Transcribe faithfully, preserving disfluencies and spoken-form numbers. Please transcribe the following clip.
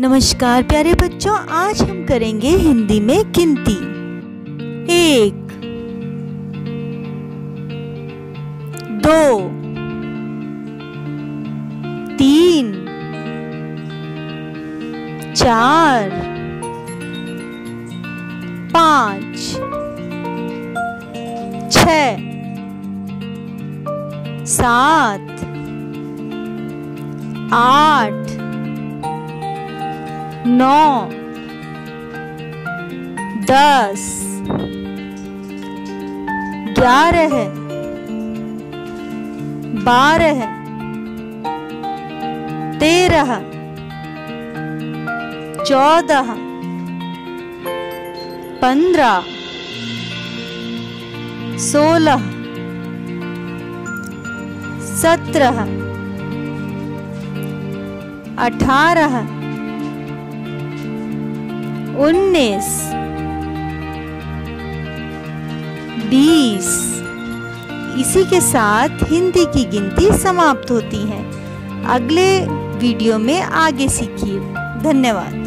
नमस्कार प्यारे बच्चों, आज हम करेंगे हिंदी में गिनती। एक, दो, तीन, चार, पाँच, छः, सात, आठ, नौ, दस, ग्यारह, बारह, तेरह, चौदह, पंद्रह, सोलह, सत्रह, अठारह, उन्नीस, बीस। इसी के साथ हिंदी की गिनती समाप्त होती है। अगले वीडियो में आगे सीखिए। धन्यवाद।